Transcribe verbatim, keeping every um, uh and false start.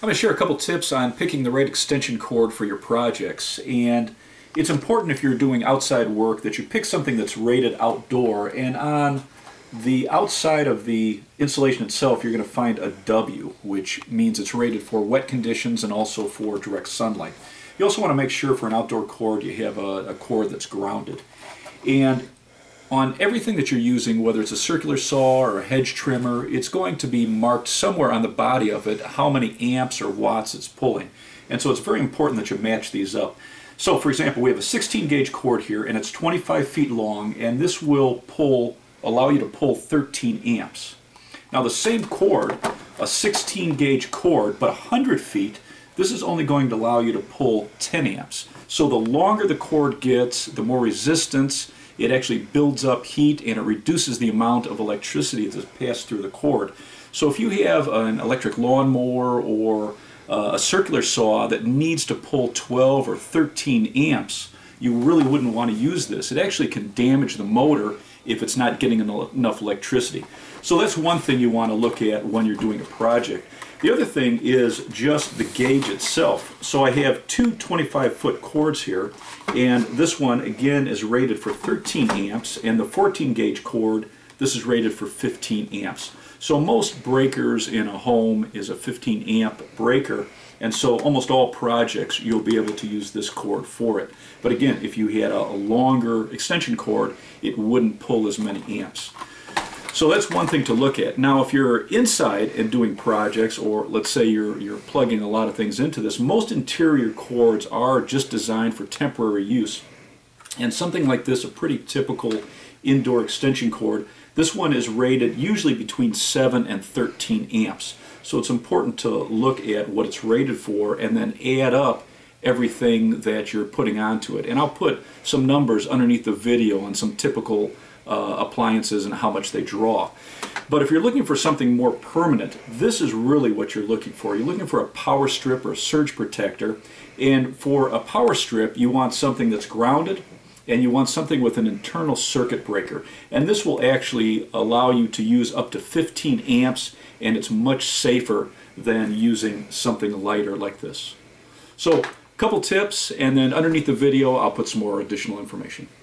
I'm going to share a couple tips on picking the right extension cord for your projects, and it's important if you're doing outside work that you pick something that's rated outdoor, and on the outside of the insulation itself you're going to find a W, which means it's rated for wet conditions and also for direct sunlight. You also want to make sure for an outdoor cord you have a, a cord that's grounded. And on everything that you're using, whether it's a circular saw or a hedge trimmer, it's going to be marked somewhere on the body of it how many amps or watts it's pulling. And so it's very important that you match these up. So for example, we have a sixteen gauge cord here, and it's twenty-five feet long, and this will pull, allow you to pull thirteen amps. Now the same cord, a sixteen gauge cord, but one hundred feet, this is only going to allow you to pull ten amps. So the longer the cord gets, the more resistance. It actually builds up heat and it reduces the amount of electricity that's passed through the cord. So if you have an electric lawnmower or a circular saw that needs to pull twelve or thirteen amps, you really wouldn't want to use this. It actually can damage the motor if it's not getting enough electricity. So that's one thing you want to look at when you're doing a project. The other thing is just the gauge itself. So I have two twenty-five foot cords here, and this one again is rated for thirteen amps, and the fourteen gauge cord, this is rated for fifteen amps. So most breakers in a home is a fifteen amp breaker, and so almost all projects you'll be able to use this cord for it. But again, if you had a longer extension cord, it wouldn't pull as many amps. So that's one thing to look at. Now if you're inside and doing projects, or let's say you're, you're plugging a lot of things into this, most interior cords are just designed for temporary use. And something like this, a pretty typical indoor extension cord, this one is rated usually between seven and thirteen amps. So it's important to look at what it's rated for and then add up everything that you're putting onto it. And I'll put some numbers underneath the video on some typical Uh, appliances and how much they draw. But if you're looking for something more permanent, this is really what you're looking for. You're looking for a power strip or a surge protector, and for a power strip you want something that's grounded, and you want something with an internal circuit breaker, and this will actually allow you to use up to fifteen amps, and it's much safer than using something lighter like this. So a couple tips, and then underneath the video I'll put some more additional information.